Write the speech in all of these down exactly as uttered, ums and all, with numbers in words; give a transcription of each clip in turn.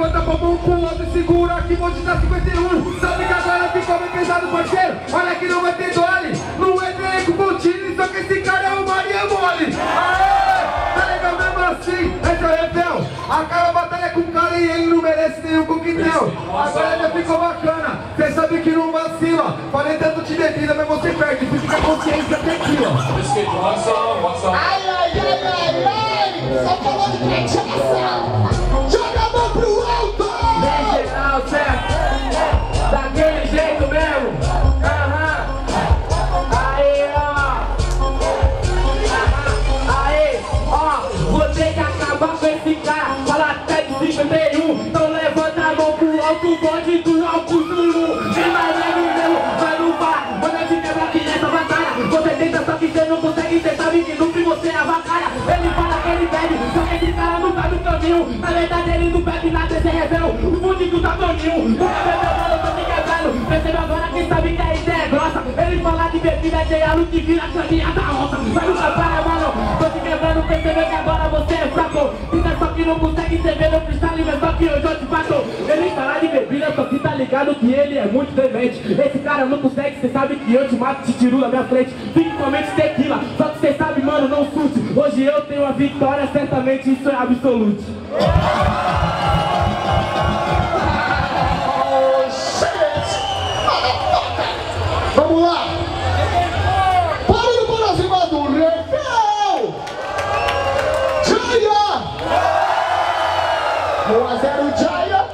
levanta a mão com o outro, segura aqui, vou te dar cinquenta e um. Sabe que agora ficou bem pesado, parceiro. Olha que não vai ter dole, não é nem com o Botini, só que esse cara é o Maria Mole. Aê, tá legal mesmo assim, esse é o Refel. Acaba a batalha com o cara e ele não merece nenhum coquetel. Agora já ficou bacana, cê sabe que não vacila. Falei tanto te devida, mas você perde, fica a consciência até aqui, ó. Ai, ai, ai, ai, ai, só falando pra te amassar. Então levanta a mão pro alto, o bode do alto suru. E mais leve mesmo, vai no bar. Manda te quebrar aqui nessa batalha. Você tenta, só que você não consegue. Cê sabe que no fim você é a batalha. Ele fala que ele bebe, só que esse cara não sabe o caminho. Na verdade ele não bebe nada, esse é Refel, o fudido tá toninho. Nunca bebeu nada, só fica velho. Percebe agora que sabe que a ideia é grossa. Ele fala de bebida, JayA não te vira a caninha da onça. Vai no trabalho, mano, tô te quebrando. Percebeu que agora você é fraco. Fica só que não consegue, cê vê no freestyle. Só que hoje eu te bato. Ele tá lá de bebida, só que tá ligado que ele é muito demente. Esse cara não consegue, cê sabe que eu te mato, te tiro da minha frente. Principalmente tequila, só que cê sabe, mano, não surte. Hoje eu tenho a vitória, certamente isso é absoluto. Oh, shit. Vamos lá. Para no coração maduro, Refel. JayA. um a zero, JayA,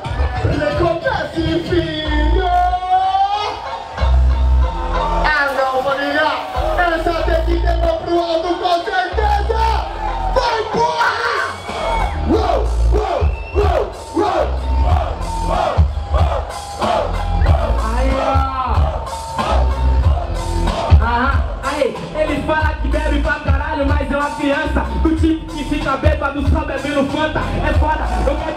ele acontece, filho. Ah não, família, essa daqui levou pro alto com certeza. Vai, porra! Uou, uou, uou, uou. Aí, ó. Aham, aí, ele fala que bebe pra caralho, mas é uma criança. Do tipo que fica bêbado só bebendo Fanta. É foda, eu quero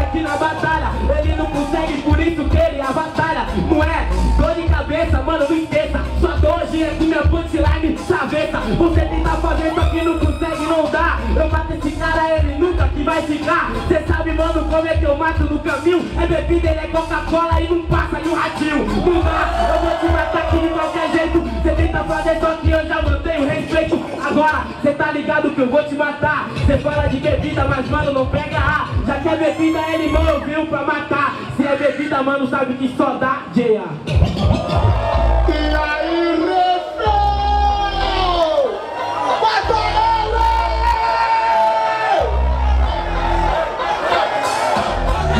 aqui na batalha, ele não consegue, por isso que ele é a batalha. Não é dor de cabeça, mano, não esqueça. Sua dor hoje é que minha punchline travessa. Você tenta fazer, só que não consegue, não dá. Eu mato esse cara, ele nunca que vai ficar. Cê sabe, mano, como é que eu mato no caminho. É bebida, ele é Coca-Cola e não passa de um ratinho. Não dá, eu vou te matar aqui de qualquer jeito. Cê tenta fazer, só que eu já mantenho respeito. Agora, cê tá ligado que eu vou te matar. Cê fala de bebida, mas mano, não pega a. Já que é bebida, ele mano veio pra matar. Se é bebida, mano, sabe que só dá JayA. E aí, Refel! Mata ele!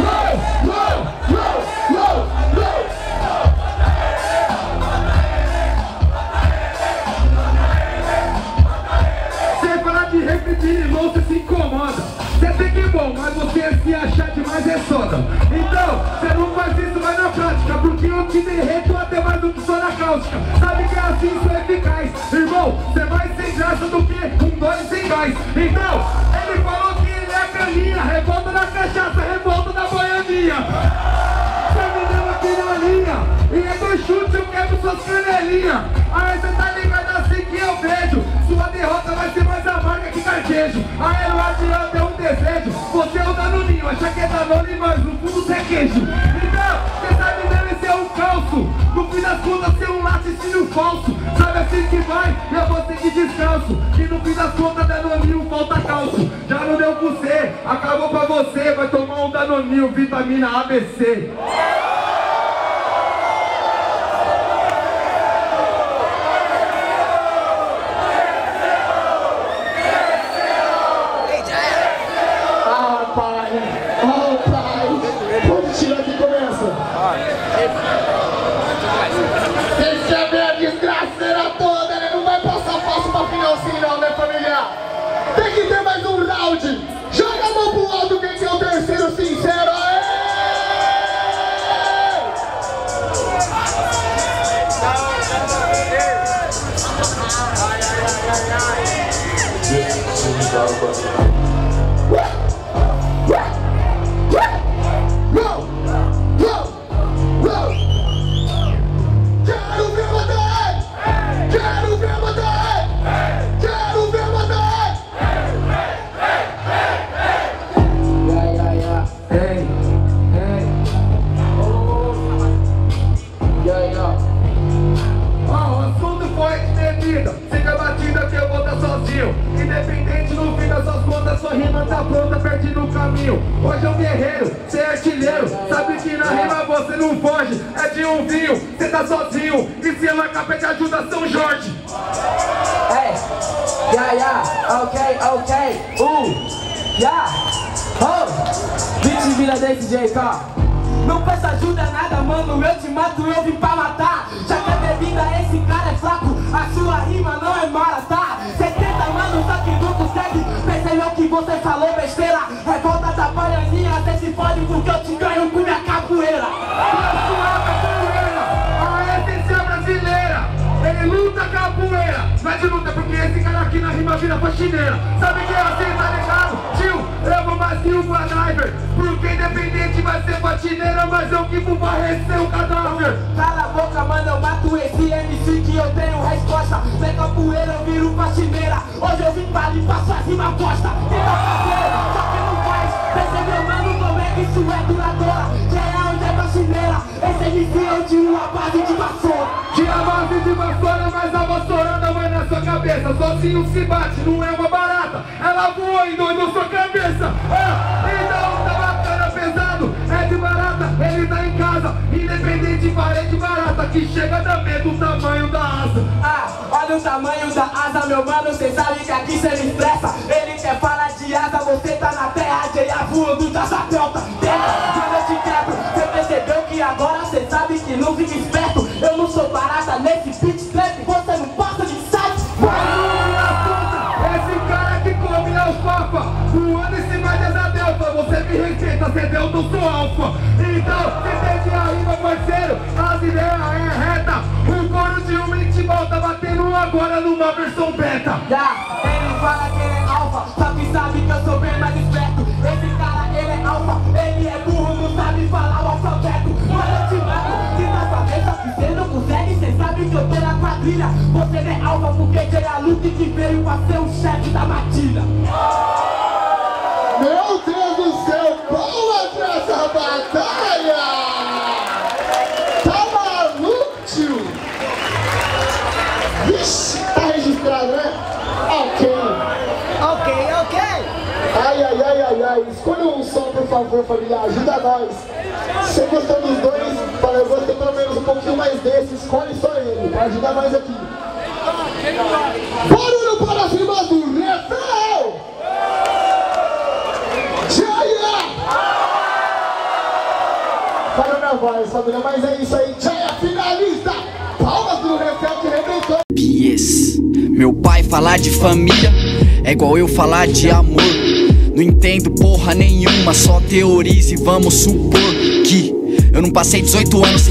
Não, não, não, não, não! Você fala de repetir, irmão, você se incomoda. Você tem que é bom, mas você se achar demais é sótão. Então, você não faz isso, vai na prática, porque eu te derreto até mais do que só na cáustica. Sabe que assim sou eficaz, irmão, você vai sem graça do que um dói sem gás. Então, ele falou que ele é a caninha, revolta na cachaça, revolta na boianinha. Você me deu aqui na linha, e é do chute eu quebro suas canelinhas. Aí você tá ligado assim que eu vejo, sua derrota vai ser mais amarga que carquejo. Aí não adianta eu desejo, você é o danoninho, acha que é danone, mas no fundo você é queijo. Então, você sabe deve ser um calço, no fim das contas ser um laticínio falso. Sabe assim que vai, e é você que descalço, e no fim das contas danoninho falta calço. Já não deu pra você, acabou pra você, vai tomar um danoninho, vitamina A B C. Joga a mão pro alto, quem que é o terceiro sincero, aê! Hey! no caminho, hoje é um guerreiro, cê é artilheiro. Sabe que na rima você não foge, é de um vinho, cê tá sozinho. E se ela capeta, ajuda São Jorge. Hey, yeah, yeah, ok, ok, uh, yeah, oh, vinte vira desse J K. Não peço ajuda nada, mano, eu te mato, eu vim pra matar. Já que é bebida, esse cara é fraco, a sua rima não é mara, tá? Cê tenta, mano, só que não consegue. Pensei eu que você falou besteira. Revolta da baianinha, até se fode, porque eu te ganho com minha capoeira. Isso é a capoeira, a essência brasileira. Ele luta capoeira, mas de luta, porque esse cara aqui na rima vira faxineira. Sabe que é assim, tá ligado? Tio, eu vou mais que o Guanaiver, porque independente vai ser patineira, mas eu que vou barrecer o cadáver. Cala a boca, mano, eu mato esse M C que eu tenho resposta. Sem capoeira eu viro faxineira, hoje eu vim pra limpar sua rima costa. Tem uma capoeira, só que não faz, percebeu, mano, como é que isso é duradoura. J A hoje é faxineira, esse M C eu tiro a base de vassoura. Tira a base de vassoura, mas a vassourada vai na sua cabeça. Sozinho se bate, não é uma barata, ela voa e doidou sua cabeça. É, então tá bacana, pesado, é de barata, ele tá em casa. Independente, parede barata, que chega da medo do tamanho da asa. Ah, olha o tamanho da asa, meu mano, cê sabe que aqui cê me estressa. Ele quer falar de asa, você tá na terra, J A voando da satélita. Terra, eu te quebro, cê percebeu que agora cê sabe que não fica esperto. Eu não sou barata nesse beat trap, você não passa de site. Esse cara que come aos papas, voando em cima de asa delta. Você me respeita, você deu do seu alfa. Então, você entende a rima, parceiro, as ideias é reta. O coro de uma intimal tá batendo agora numa versão beta. Já, ele fala que ele é alfa, só que sabe que eu sou bem mais esperto. Esse cara, ele é alfa, ele é burro, não sabe falar o alfabeto. Mas eu te mato, se na sua cabeça que você não consegue, você sabe que eu tô na quadrilha. Você não é alfa porque tem a luta que veio pra ser o chefe da matilha. Meu Deus do céu, boa pra essa batalha! Tá maluco, tio? Vixe, tá registrado, né? Ok. Ok, ok. Ai, ai, ai, ai, ai. Escolha um som, por favor, família. Ajuda nós. Se gostou dos dois, eu gostei pelo menos um pouquinho mais desse. Escolhe só ele, pra ajudar nós aqui. Barulho para as rimas do Refel! Para na voz, família, mas é isso aí, JayA finalista! Palmas do Refel que rebentou! Pies, meu pai falar de família é igual eu falar de amor. Não entendo porra nenhuma, só teorize e vamos supor que eu não passei dezoito anos sem